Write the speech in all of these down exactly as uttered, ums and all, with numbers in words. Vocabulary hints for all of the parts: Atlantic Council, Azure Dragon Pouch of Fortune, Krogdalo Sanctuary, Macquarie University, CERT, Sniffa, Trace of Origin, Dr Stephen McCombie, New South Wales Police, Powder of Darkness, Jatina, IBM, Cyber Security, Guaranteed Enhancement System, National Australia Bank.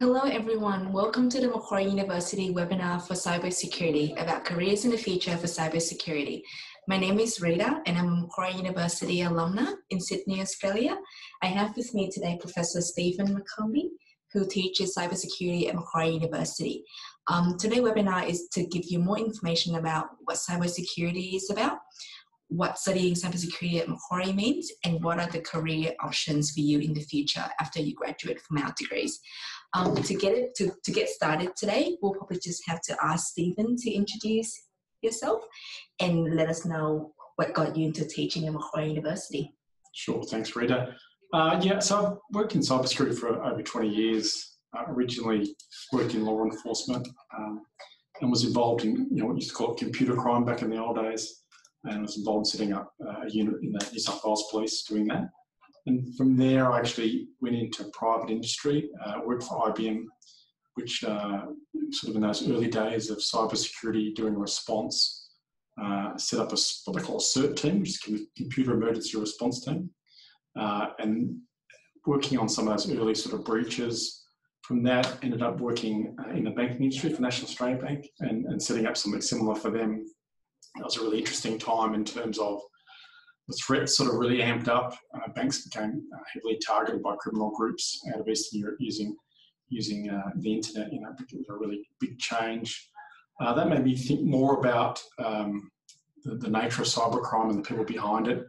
Hello everyone, welcome to the Macquarie University webinar for cybersecurity about careers in the future for cybersecurity. My name is Rita and I'm a Macquarie University alumna in Sydney, Australia. I have with me today Professor Stephen McCombie, who teaches cybersecurity at Macquarie University. Um, today's webinar is to give you more information about what cybersecurity is about, what studying cybersecurity at Macquarie means, and what are the career options for you in the future after you graduate from our degrees. Um, to get it to, to get started today, we'll probably just have to ask Stephen to introduce yourself and let us know what got you into teaching at Macquarie University. Sure, thanks Rita. Uh, yeah, so I've worked in cybersecurity for over twenty years. Uh, originally worked in law enforcement um, and was involved in you know what used to call computer crime back in the old days. And I was involved in setting up a unit in the New South Wales Police doing that. And from there, I actually went into private industry, uh, worked for I B M, which uh, sort of in those early days of cybersecurity doing response, uh, set up a, what they call a CERT team, which is a computer emergency response team, uh, and working on some of those early sort of breaches. From that, ended up working in the banking industry for National Australia Bank and, and setting up something similar for them. That was a really interesting time in terms of the threats sort of really amped up. Uh, banks became uh, heavily targeted by criminal groups out of Eastern Europe using using uh, the internet. You know, it was a really big change. Uh, that made me think more about um, the, the nature of cybercrime and the people behind it,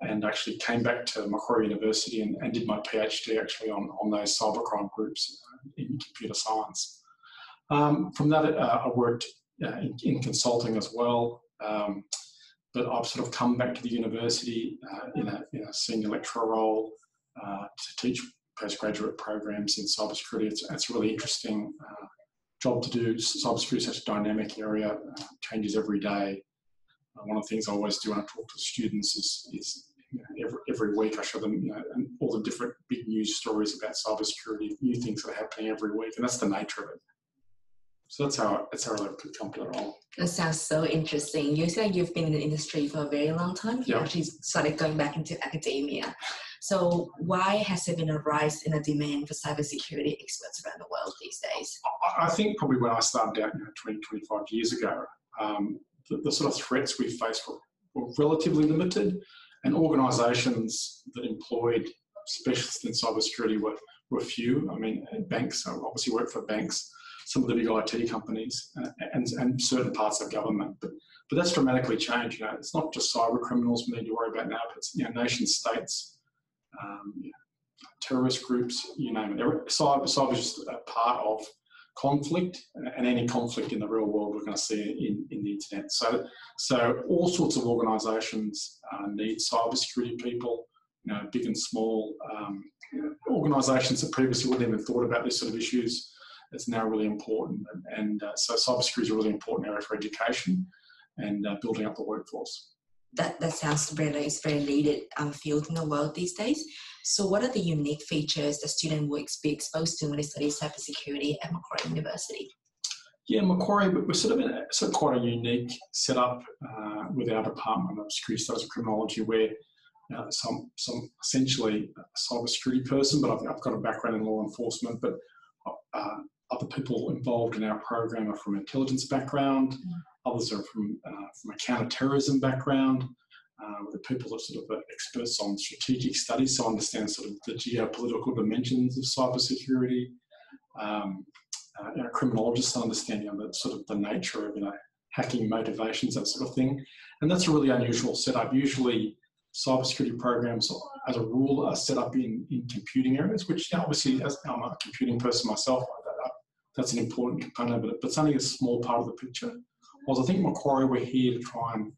and actually came back to Macquarie University and, and did my PhD actually on, on those cybercrime groups in computer science. Um, from that, uh, I worked uh, in, in consulting as well. Um, but I've sort of come back to the university uh, in, a, in a senior lecturer role uh, to teach postgraduate programs in cybersecurity. It's, it's a really interesting uh, job to do. Cybersecurity is such a dynamic area, uh, changes every day. Uh, one of the things I always do when I talk to students is, is you know, every, every week I show them you know, all the different big news stories about cybersecurity, new things that are happening every week, and that's the nature of it. So that's how that's how I could come to it all. That sounds so interesting. You say you've been in the industry for a very long time. You yeah. actually started going back into academia. So why has there been a rise in a demand for cybersecurity experts around the world these days? I think probably when I started out you know, twenty, twenty-five years ago, um, the, the sort of threats we faced were, were relatively limited, and organisations that employed specialists in cybersecurity were were few. I mean, banks. I obviously work for banks. Some of the big I T companies uh, and, and certain parts of government. But, but that's dramatically changed. You know, it's not just cyber criminals we need to worry about now, but it's you know, nation states, um, you know, terrorist groups, you name it. Cyber, cyber is just a part of conflict, and any conflict in the real world we're going to see in, in the internet. So, so all sorts of organisations uh, need cybersecurity people, you know, big and small. Um, you know, organisations that previously wouldn't even thought about these sort of issues. It's now really important, and uh, so cybersecurity is a really important area for education and uh, building up the workforce. That that sounds really, it's very needed um, field in the world these days. So, what are the unique features that students will be exposed to when they study cybersecurity at Macquarie University? Yeah, Macquarie, we're sort of in a, sort of quite a unique setup uh, with our department of security studies and criminology, where uh, some some essentially a cybersecurity person, but I've, I've got a background in law enforcement, but uh, other people involved in our program are from intelligence background, mm. others are from, uh, from a counter-terrorism background, uh, the people are sort of experts on strategic studies, so understand sort of the geopolitical dimensions of cybersecurity. Um, uh, our criminologists understand you know, the, sort of the nature of you know, hacking motivations, that sort of thing. And that's a really unusual setup. Usually cybersecurity programs as a rule are set up in, in computing areas, which you know, obviously as I'm a computing person myself, that's an important component of it, but it's only a small part of the picture. Whilst I think Macquarie, we're here to try and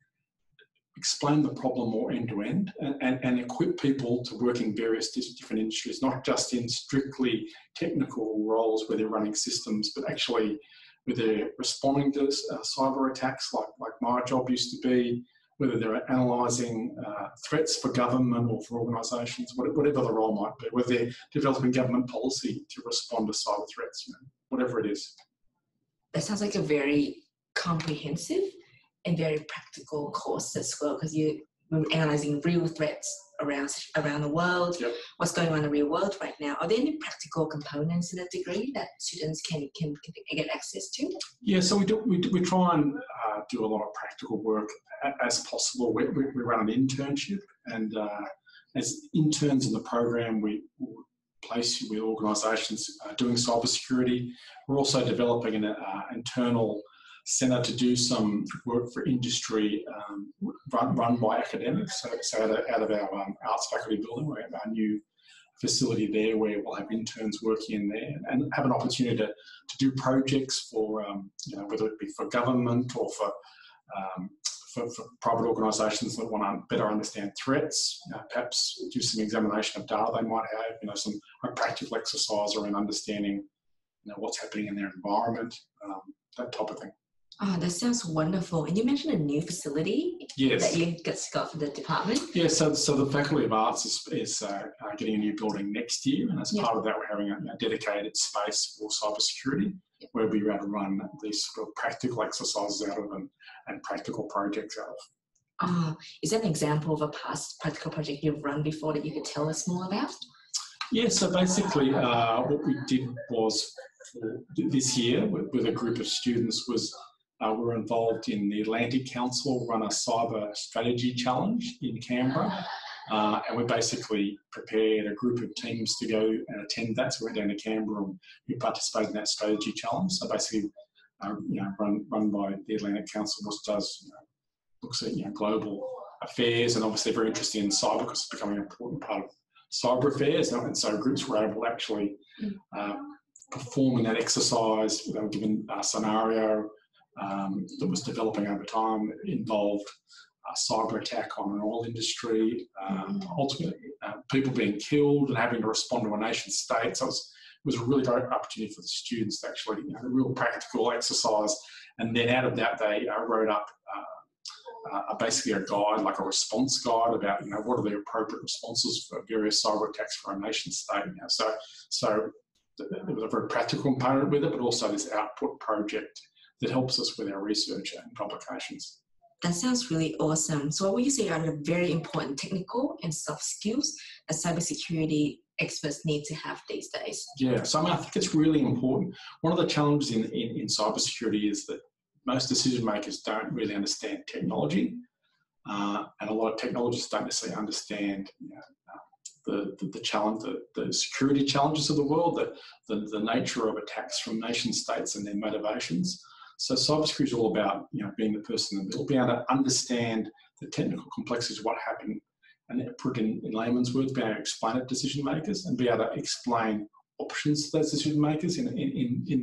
explain the problem more end to end and, and, and equip people to work in various different industries, not just in strictly technical roles where they're running systems, but actually where they're responding to uh, cyber attacks like, like my job used to be, whether they're analysing uh, threats for government or for organisations, whatever the role might be, whether they're developing government policy to respond to cyber threats. You know. Whatever it is. That sounds like a very comprehensive and very practical course as well, because you we're analysing real threats around around the world, yep. what's going on in the real world right now. Are there any practical components in a degree that students can, can, can get access to? Yeah, so we do, we, do, we try and uh, do a lot of practical work as possible. We, we, we run an internship, and uh, as interns in the program, we place you with organisations uh, doing cybersecurity. We're also developing an uh, internal centre to do some work for industry um, run, run by academics, so, so out, of, out of our um, arts faculty building. We have our new facility there where we'll have interns working in there and have an opportunity to, to do projects for, um, you know, whether it be for government or for, um, for, for private organisations that want to better understand threats, you know, perhaps do some examination of data they might have, you know, some a practical exercise around understanding, you know, what's happening in their environment, um, that type of thing. Oh, that sounds wonderful. And you mentioned a new facility yes. that you got for the department. Yeah, so, so the Faculty of Arts is, is uh, uh, getting a new building next year, and as yep. part of that we're having a, a dedicated space for cybersecurity yep. where we're able to run these sort of practical exercises out of and, and practical projects out of. Oh, is that an example of a past practical project you've run before that you could tell us more about? Yeah, so basically uh, what we did was this year with, with a group of students was Uh, we're involved in the Atlantic Council run a cyber strategy challenge in Canberra, uh, and we basically prepared a group of teams to go and attend that. So we went down to Canberra and we participated in that strategy challenge. So basically, uh, you know, run run by the Atlantic Council, which does you know, looks at you know global affairs, and obviously very interested in cyber because it's becoming an important part of cyber affairs. And so groups were able to actually uh, perform in that exercise. They were given a scenario. Um, that was developing over time, involved a cyber attack on an oil industry, um, mm. ultimately uh, people being killed and having to respond to a nation state. So it was, it was a really great opportunity for the students to actually, you know, a real practical exercise. And then out of that, they uh, wrote up uh, uh, basically a guide, like a response guide about, you know, what are the appropriate responses for various cyber attacks for a nation state. You know? So, so there was a very practical component with it, but also this output project that helps us with our research and publications. That sounds really awesome. So what would you say are the very important technical and soft skills that cybersecurity experts need to have these days? Yeah, so I mean, I think it's really important. One of the challenges in, in, in cybersecurity is that most decision makers don't really understand technology, uh, and a lot of technologists don't necessarily understand, you know, The, the, the challenge, the, the security challenges of the world, the, the, the nature of attacks from nation states and their motivations. So cybersecurity is all about, you know, being the person in the middle, being able to understand the technical complexities of what happened, and put in, in layman's words, being able to explain it to decision makers and be able to explain options to those decision makers in, in, in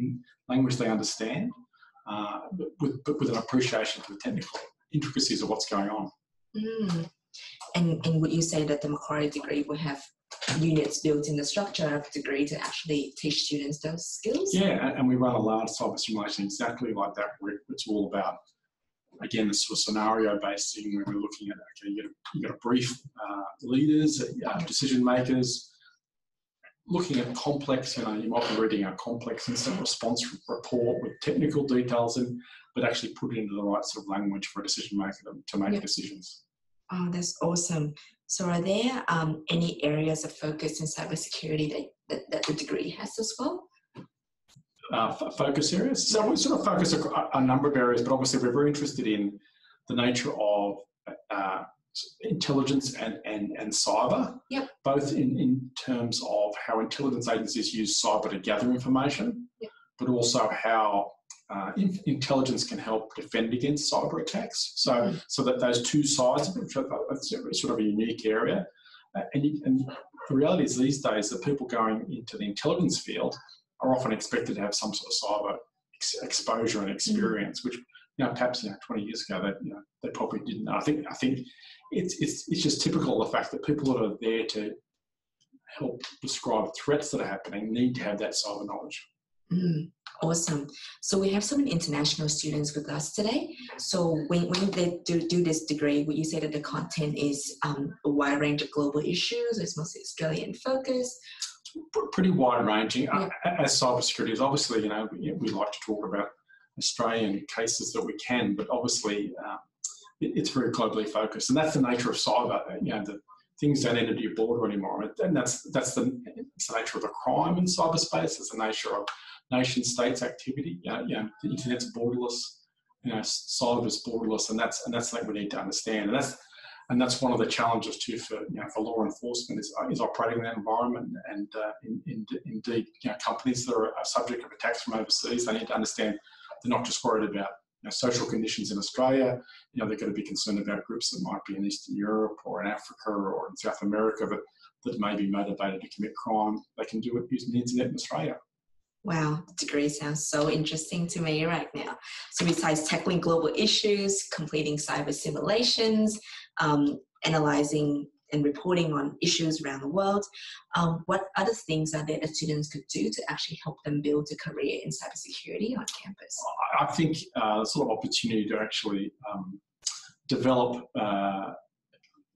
language they understand, uh, but, with, but with an appreciation for the technical intricacies of what's going on. Mm. And, and would you say that the Macquarie degree will have units built in the structure of the degree to actually teach students those skills? Yeah, and we run a large cyber simulation exactly like that, where it's all about, again, this sort of scenario-based thing where we're looking at, okay, you've got to, you've got to brief uh, leaders, uh, decision-makers, looking at complex, you know, you might be reading a complex incident response report with technical details in, but actually put it into the right sort of language for a decision-maker to, to make yep. decisions. Oh, that's awesome. So are there um, any areas of focus in cybersecurity that, that, that the degree has as well? Uh, focus areas? So we sort of focus on a number of areas, but obviously we're very interested in the nature of uh, intelligence and, and, and cyber, yep. both in, in terms of how intelligence agencies use cyber to gather information, yep. but also how Uh, in, intelligence can help defend against cyber attacks. So, mm-hmm. so that those two sides of it, that's sort of a unique area. Uh, and, you, and the reality is these days that people going into the intelligence field are often expected to have some sort of cyber ex exposure and experience, mm-hmm. which, you know, perhaps you know, twenty years ago that you know, they probably didn't. I think I think it's it's it's just typical of the fact that people that are there to help describe threats that are happening need to have that cyber knowledge. Mm, awesome. So we have some international students with us today. So when, when they do, do this degree, would you say that the content is um, a wide range of global issues? It's mostly Australian focused? Pretty wide ranging. Yeah. Uh, as cybersecurity is obviously, you know, we, we like to talk about Australian cases that we can, but obviously uh, it's very globally focused. And that's the nature of cyber. You know, the things don't enter your border anymore. And that's, that's the, it's the nature of the crime in cyberspace. It's the nature of nation states' activity. You know, you know, the internet's borderless. You know, cyber's borderless, and that's and that's something we need to understand. And that's and that's one of the challenges too for you know for law enforcement is is operating in that environment. And uh, in, in, indeed, you know, companies that are subject of attacks from overseas, they need to understand they're not just worried about you know, social conditions in Australia. You know, they're going to be concerned about groups that might be in Eastern Europe or in Africa or in South America that that may be motivated to commit crime. They can do it using the internet in Australia. Wow, degree sounds so interesting to me right now. So besides tackling global issues, completing cyber simulations, um, analysing and reporting on issues around the world, um, what other things are there that students could do to actually help them build a career in cybersecurity on campus? I think uh, sort of opportunity to actually um, develop uh,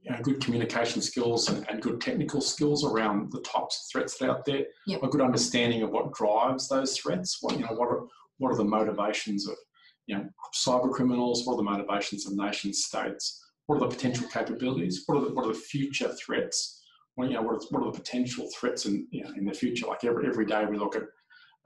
you know, good communication skills and, and good technical skills around the types of threats that are out there. Yep. A good understanding of what drives those threats. What you know, what are what are the motivations of you know cyber criminals? What are the motivations of nation states? What are the potential capabilities? What are the what are the future threats? What you know, what are, what are the potential threats in you know, in the future? Like every every day we look at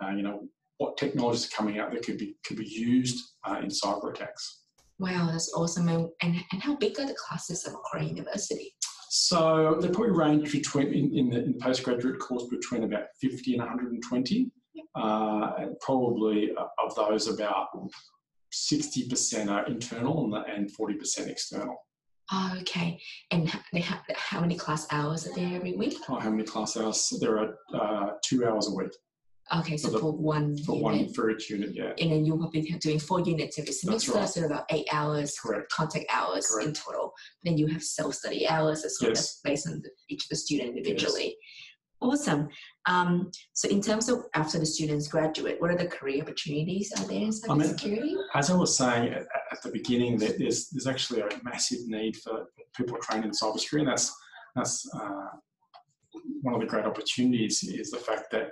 uh, you know what technologies are coming out that could be could be used uh, in cyber attacks. Wow, that's awesome. And, and how big are the classes at Macquarie University? So they probably range between, in, in, the, in the postgraduate course, between about fifty and one hundred twenty. Yep. Uh, and probably of those, about sixty percent are internal and forty percent external. Oh, okay. And how, how many class hours are there every week? Oh, how many class hours? There are uh, two hours a week. Okay, so for, the, for one for unit. one for each unit, yeah. And then you will be doing four units every semester, right. So about eight hours, correct, contact hours, correct, in total. Then you have self-study hours as well, yes, as based on the, each of the student individually. Yes. Awesome. Um, so in terms of after the students graduate, what are the career opportunities are there in cybersecurity? I mean, as I was saying at, at the beginning, that there's there's actually a massive need for people trained in cybersecurity, and that's that's uh, one of the great opportunities is the fact that,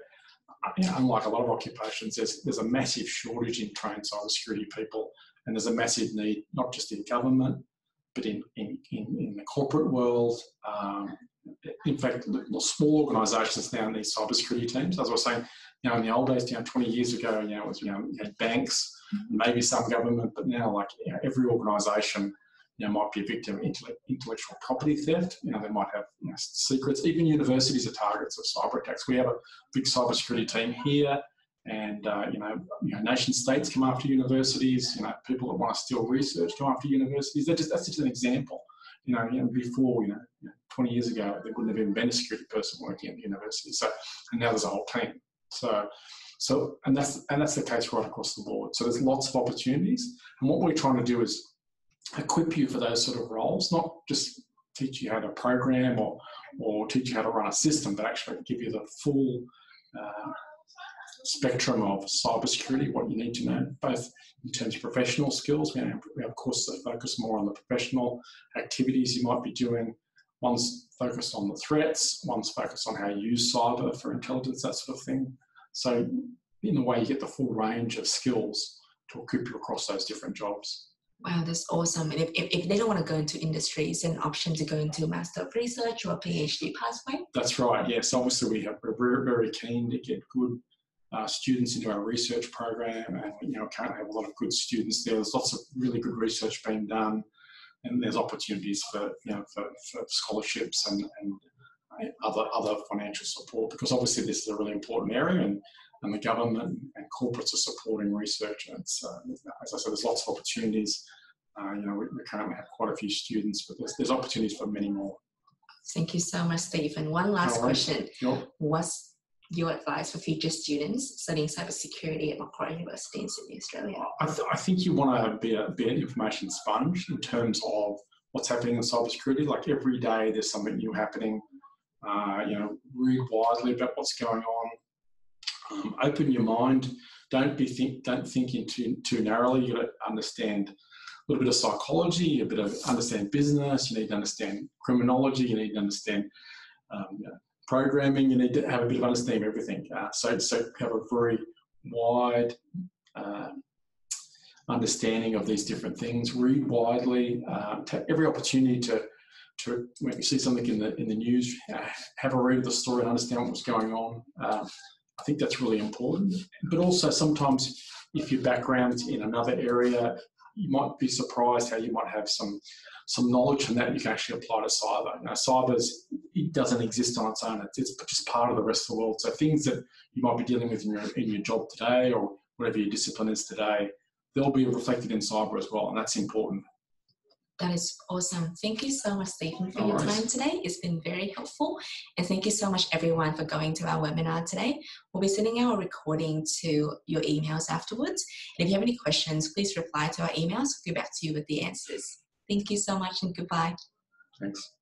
you know, unlike a lot of occupations, there's, there's a massive shortage in trained cybersecurity people, and there's a massive need not just in government but in in, in, in the corporate world. Um, in fact, small organisations now need cybersecurity teams. As I was saying, you know, in the old days, you know, twenty years ago, you know, it was you know, you had banks, mm-hmm, maybe some government, but now, like you know, every organisation, you know, might be a victim of intellectual property theft. You know, they might have you know, secrets. Even universities are targets of cyber attacks. We have a big cybersecurity team here, and uh, you know, you know, nation states come after universities. You know, people that want to steal research come after universities. That just that's just an example. You know, you know, before you know, twenty years ago, there wouldn't have even been a security person working at the university. So, and now there's a whole team. So. So, and that's and that's the case right across the board. So there's lots of opportunities, and what we're trying to do is equip you for those sort of roles, not just teach you how to program or or teach you how to run a system, but actually give you the full uh, spectrum of cybersecurity, what you need to know, both in terms of professional skills. We have, we have courses that focus more on the professional activities you might be doing. One's focused on the threats, one's focused on how you use cyber for intelligence, that sort of thing. So in a way, you get the full range of skills to equip you across those different jobs. Wow, that's awesome. And if, if, if they don't want to go into industry, is an option to go into a Master of Research or a PhD pathway? That's right, yes. Obviously, we have, we're very keen to get good uh, students into our research program, and you know, currently have a lot of good students there. There's lots of really good research being done, and there's opportunities for, you know, for, for scholarships and, and other, other financial support, because obviously this is a really important area, and and the government and corporates are supporting research. And it's, uh, as I said, there's lots of opportunities. Uh, you know, we, we currently have quite a few students, but there's, there's opportunities for many more. Thank you so much, Stephen. One last no question. Sure. What's your advice for future students studying cybersecurity at Macquarie University in Sydney, Australia? I, th I think you want to be, a, be an information sponge in terms of what's happening in cybersecurity. Like every day there's something new happening. Uh, you know, read widely about what's going on. Um, open your mind. Don't be think. Don't think in too, too narrowly. You got to understand a little bit of psychology, a bit of understand business. You need to understand criminology. You need to understand um, you know, programming. You need to have a bit of understanding of everything. Uh, so, so have a very wide uh, understanding of these different things, read widely, uh, take every opportunity to, to, when you see something in the, in the news, have a read of the story and understand what was going on. Um, I think that's really important. But also sometimes if your background's in another area, you might be surprised how you might have some some knowledge from that you can actually apply to cyber. You know, cyber's, it doesn't exist on its own. It's, it's just part of the rest of the world. So things that you might be dealing with in your, in your job today or whatever your discipline is today, they'll be reflected in cyber as well, and that's important. That is awesome. Thank you so much, Stephen, for no your worries. time today. It's been very helpful. And thank you so much, everyone, for going to our webinar today. We'll be sending out a recording to your emails afterwards. And if you have any questions, please reply to our emails. We'll get back to you with the answers. Thank you so much and goodbye. Thanks.